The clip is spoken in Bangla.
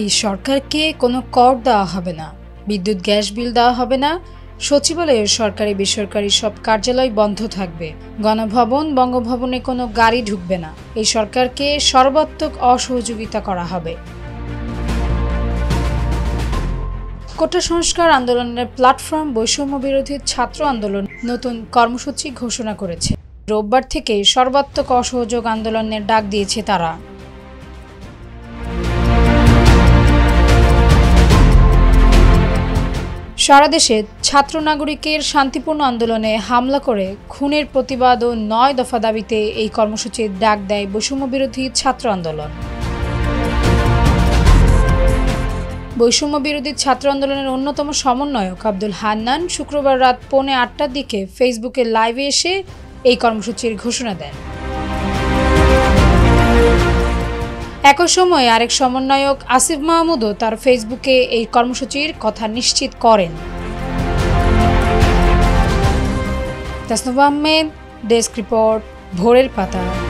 এই সরকারকে কোনো কর দেওয়া হবে না, বিদ্যুৎ গ্যাস বিল দেওয়া হবে না, সচিবালয়ে সরকারি বেসরকারি সব কার্যালয় বন্ধ থাকবে, গণভবন বঙ্গভবনে কোনো গাড়ি ঢুকবে না, এই সরকারকে সর্বাত্মক অসহযোগিতা করা হবে। কোটা সংস্কার আন্দোলনের প্ল্যাটফর্ম বৈষম্য বিরোধী ছাত্র আন্দোলন নতুন কর্মসূচি ঘোষণা করেছে। রোববার থেকে সর্বাত্মক অসহযোগ আন্দোলনের ডাক দিয়েছে তারা। সারা দেশে ছাত্র নাগরিকের শান্তিপূর্ণ আন্দোলনে হামলা করে খুনের প্রতিবাদ ও 9 দফা দাবিতে এই কর্মসূচির ডাক দেয় বৈষম্য বিরোধী ছাত্র আন্দোলন। বৈষম্য বিরোধী ছাত্র আন্দোলনের অন্যতম সমন্বয়ক আব্দুল হান্নান শুক্রবার রাত 7:45 দিকে ফেসবুকে লাইভে এসে এই কর্মসূচির ঘোষণা দেন। একই সময়ে আরেক সমন্বয়ক আসিফ মাহমুদও তার ফেসবুকে এই কর্মসূচির কথা নিশ্চিত করেন। তাসনুভা ডেস্ক রিপোর্ট, ভোরের পাতা।